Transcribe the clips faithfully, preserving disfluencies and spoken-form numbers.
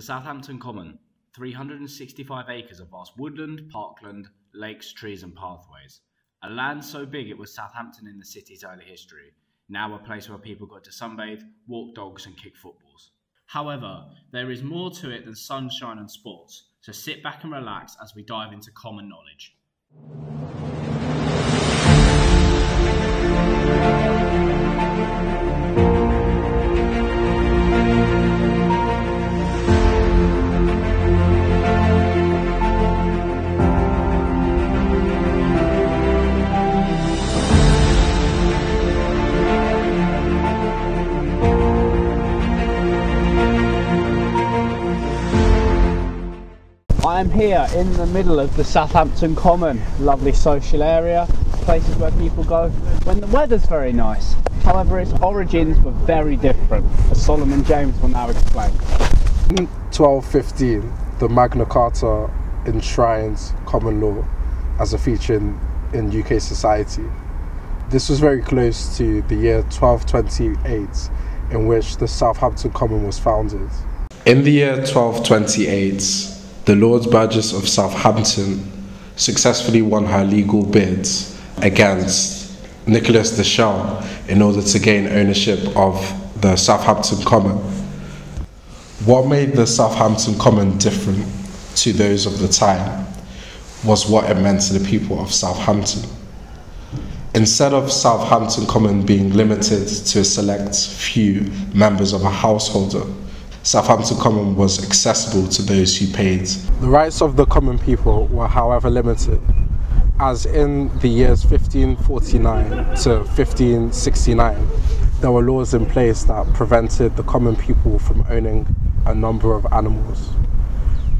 The Southampton Common, three hundred sixty-five acres of vast woodland, parkland, lakes, trees and pathways. A land so big it was Southampton in the city's early history, now a place where people got to sunbathe, walk dogs and kick footballs. However, there is more to it than sunshine and sports, so sit back and relax as we dive into common knowledge. I'm here in the middle of the Southampton Common, lovely social area, places where people go when the weather's very nice. However, its origins were very different, as Solomon James will now explain. In twelve fifteen, the Magna Carta enshrines common law as a feature in, in U K society. This was very close to the year twelve twenty-eight, in which the Southampton Common was founded. In the year twelve twenty-eight, the Lord Burgess of Southampton successfully won her legal bid against Nicholas De Shell in order to gain ownership of the Southampton Common. What made the Southampton Common different to those of the time was what it meant to the people of Southampton. Instead of Southampton Common being limited to a select few members of a householder, Southampton Common was accessible to those who paid. The rights of the common people were however limited, as in the years fifteen forty-nine to fifteen sixty-nine there were laws in place that prevented the common people from owning a number of animals.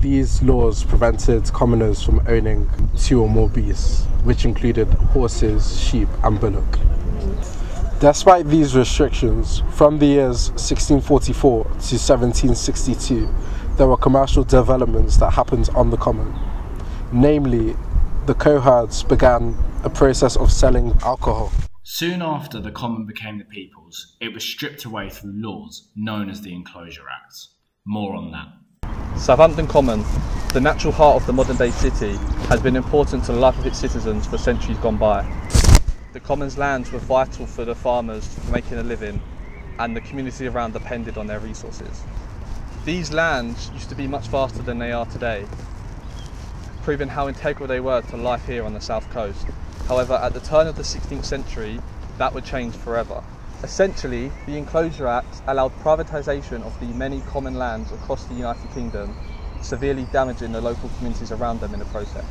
These laws prevented commoners from owning two or more beasts, which included horses, sheep and bullock. Despite these restrictions, from the years sixteen forty-four to seventeen sixty-two, there were commercial developments that happened on the common. Namely, the cohorts began a process of selling alcohol. Soon after the common became the people's, it was stripped away through laws known as the Enclosure Act. More on that. Southampton Common, the natural heart of the modern-day city, has been important to the life of its citizens for centuries gone by. The Common's lands were vital for the farmers for making a living, and the community around depended on their resources. These lands used to be much vaster than they are today, proving how integral they were to life here on the south coast. However, at the turn of the sixteenth century, that would change forever. Essentially, the Enclosure Act allowed privatisation of the many common lands across the United Kingdom, severely damaging the local communities around them in the process.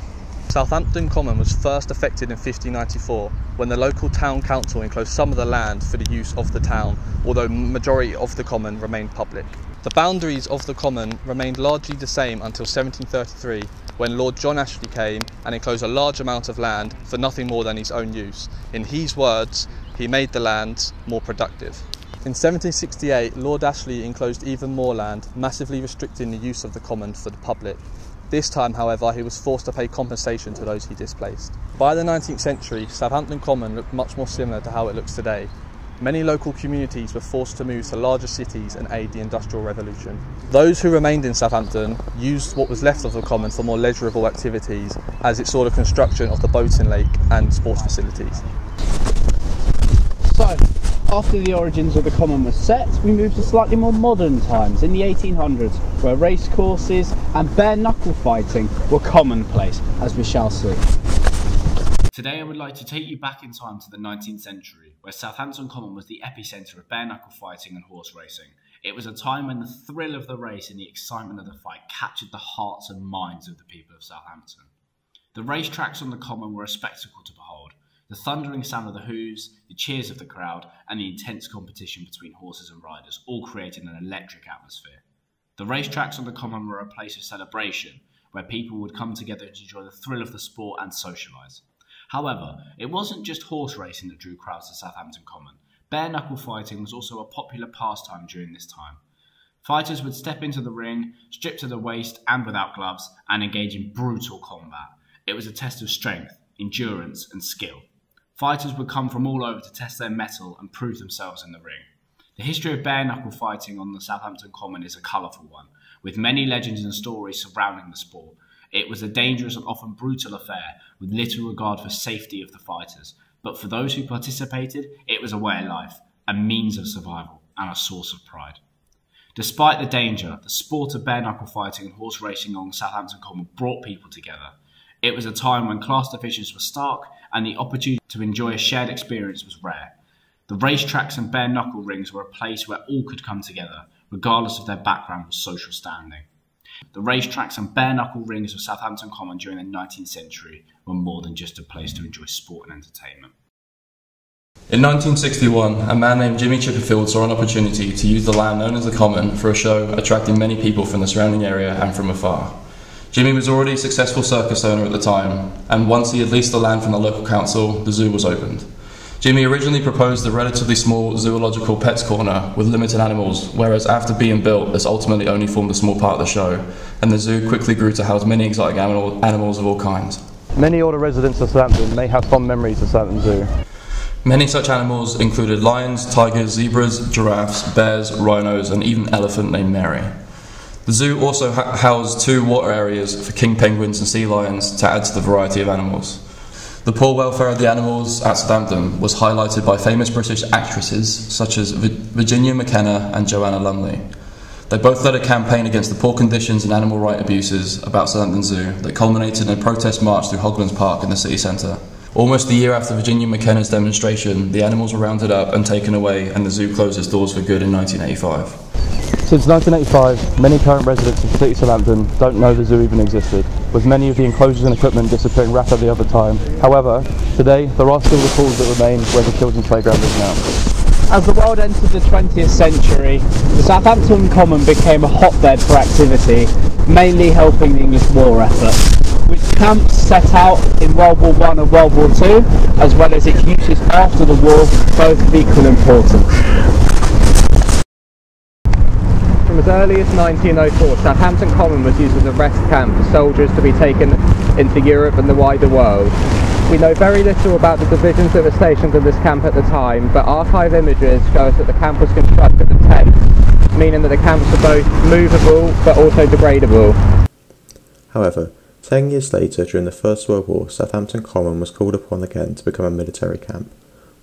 Southampton Common was first affected in fifteen ninety-four when the local town council enclosed some of the land for the use of the town, although the majority of the common remained public. The boundaries of the common remained largely the same until seventeen thirty-three when Lord John Ashley came and enclosed a large amount of land for nothing more than his own use. In his words, he made the land more productive. In seventeen sixty-eight, Lord Ashley enclosed even more land, massively restricting the use of the common for the public. This time, however, he was forced to pay compensation to those he displaced. By the nineteenth century, Southampton Common looked much more similar to how it looks today. Many local communities were forced to move to larger cities and aid the Industrial Revolution. Those who remained in Southampton used what was left of the common for more leisurable activities, as it saw the construction of the boating lake and sports facilities. So, after the origins of the common were set, we moved to slightly more modern times in the eighteen hundreds, where race courses and bare-knuckle fighting were commonplace, as we shall see. Today I would like to take you back in time to the nineteenth century, where Southampton Common was the epicentre of bare-knuckle fighting and horse racing. It was a time when the thrill of the race and the excitement of the fight captured the hearts and minds of the people of Southampton. The racetracks on the common were a spectacle to behold. The thundering sound of the hooves, the cheers of the crowd, and the intense competition between horses and riders all created an electric atmosphere. The racetracks on the common were a place of celebration, where people would come together to enjoy the thrill of the sport and socialise. However, it wasn't just horse racing that drew crowds to Southampton Common. Bare-knuckle fighting was also a popular pastime during this time. Fighters would step into the ring, stripped to the waist and without gloves, and engage in brutal combat. It was a test of strength, endurance and skill. Fighters would come from all over to test their mettle and prove themselves in the ring. The history of bare-knuckle fighting on the Southampton Common is a colourful one, with many legends and stories surrounding the sport. It was a dangerous and often brutal affair, with little regard for safety of the fighters. But for those who participated, it was a way of life, a means of survival, and a source of pride. Despite the danger, the sport of bare-knuckle fighting and horse racing along Southampton Common brought people together. It was a time when class divisions were stark and the opportunity to enjoy a shared experience was rare. The racetracks and bare-knuckle rings were a place where all could come together, regardless of their background or social standing. The racetracks and bare-knuckle rings of Southampton Common during the nineteenth century were more than just a place to enjoy sport and entertainment. In nineteen sixty-one, a man named Jimmy Chipperfield saw an opportunity to use the land known as the Common for a show, attracting many people from the surrounding area and from afar. Jimmy was already a successful circus owner at the time, and once he had leased the land from the local council, the zoo was opened. Jimmy originally proposed the relatively small zoological pets corner with limited animals, whereas after being built, this ultimately only formed a small part of the show, and the zoo quickly grew to house many exotic animal animals of all kinds. Many older residents of Southampton may have fond memories of Southampton Zoo. Many such animals included lions, tigers, zebras, giraffes, bears, rhinos, and even an elephant named Mary. The zoo also ha housed two water areas for king penguins and sea lions to add to the variety of animals. The poor welfare of the animals at Southampton was highlighted by famous British actresses such as Virginia McKenna and Joanna Lumley. They both led a campaign against the poor conditions and animal rights abuses about Southampton Zoo that culminated in a protest march through Hoglands Park in the city centre. Almost a year after Virginia McKenna's demonstration, the animals were rounded up and taken away, and the zoo closed its doors for good in nineteen eighty-five. Since nineteen eighty-five, many current residents of the city of Southampton don't know the zoo even existed, with many of the enclosures and equipment disappearing rapidly over time. However, today there are still the pools that remain where the children's playground is now. As the world entered the twentieth century, the Southampton Common became a hotbed for activity, mainly helping the English war effort, with camps set out in World War One and World War Two, as well as its uses after the war, both of equal importance. As early as nineteen oh four, Southampton Common was used as a rest camp for soldiers to be taken into Europe and the wider world. We know very little about the divisions that were stationed in this camp at the time, but archive images show us that the camp was constructed of tents, meaning that the camps were both movable but also degradable. However, ten years later, during the First World War, Southampton Common was called upon again to become a military camp.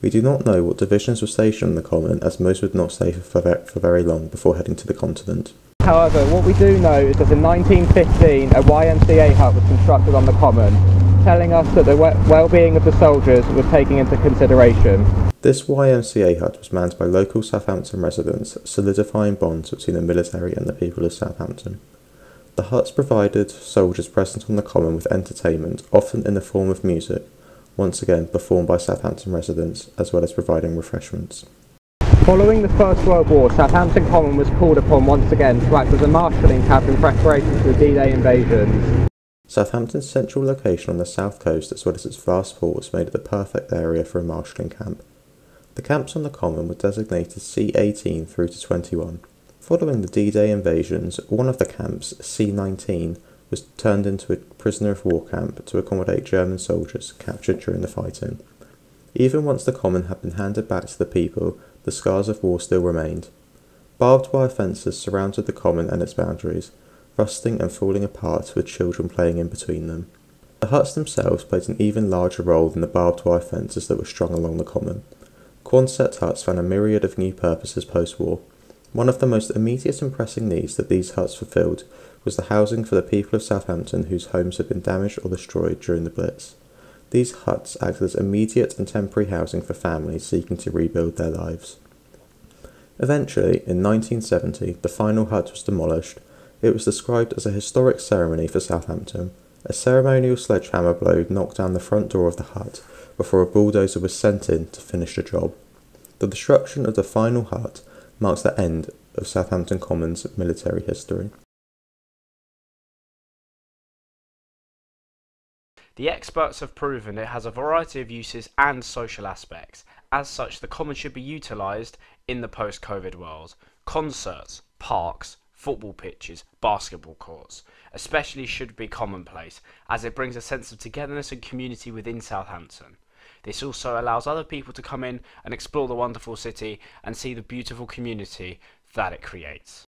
We do not know what divisions were stationed on the Common, as most would not stay for, for very long before heading to the continent. However, what we do know is that in nineteen fifteen, a Y M C A hut was constructed on the Common, telling us that the well-being of the soldiers was taken into consideration. This Y M C A hut was manned by local Southampton residents, solidifying bonds between the military and the people of Southampton. The huts provided soldiers present on the Common with entertainment, often in the form of music, once again performed by Southampton residents, as well as providing refreshments. Following the First World War, Southampton Common was called upon once again to act as a marshalling camp in preparation for the D Day invasions. Southampton's central location on the south coast, as well as its vast ports, made it the perfect area for a marshalling camp. The camps on the Common were designated C eighteen through to twenty-one. Following the D Day invasions, one of the camps, C nineteen, was turned into a prisoner of war camp to accommodate German soldiers captured during the fighting. Even once the Common had been handed back to the people, the scars of war still remained. Barbed wire fences surrounded the Common and its boundaries, rusting and falling apart with children playing in between them. The huts themselves played an even larger role than the barbed wire fences that were strung along the Common. Quonset huts found a myriad of new purposes post-war. One of the most immediate and pressing needs that these huts fulfilled was the housing for the people of Southampton whose homes had been damaged or destroyed during the Blitz. These huts acted as immediate and temporary housing for families seeking to rebuild their lives. Eventually, in nineteen seventy, the final hut was demolished. It was described as a historic ceremony for Southampton. A ceremonial sledgehammer blow knocked down the front door of the hut before a bulldozer was sent in to finish the job. The destruction of the final hut marks the end of Southampton Common's military history. The experts have proven it has a variety of uses and social aspects. As such, the Common should be utilised in the post-COVID world. Concerts, parks, football pitches, basketball courts especially should be commonplace, as it brings a sense of togetherness and community within Southampton. This also allows other people to come in and explore the wonderful city and see the beautiful community that it creates.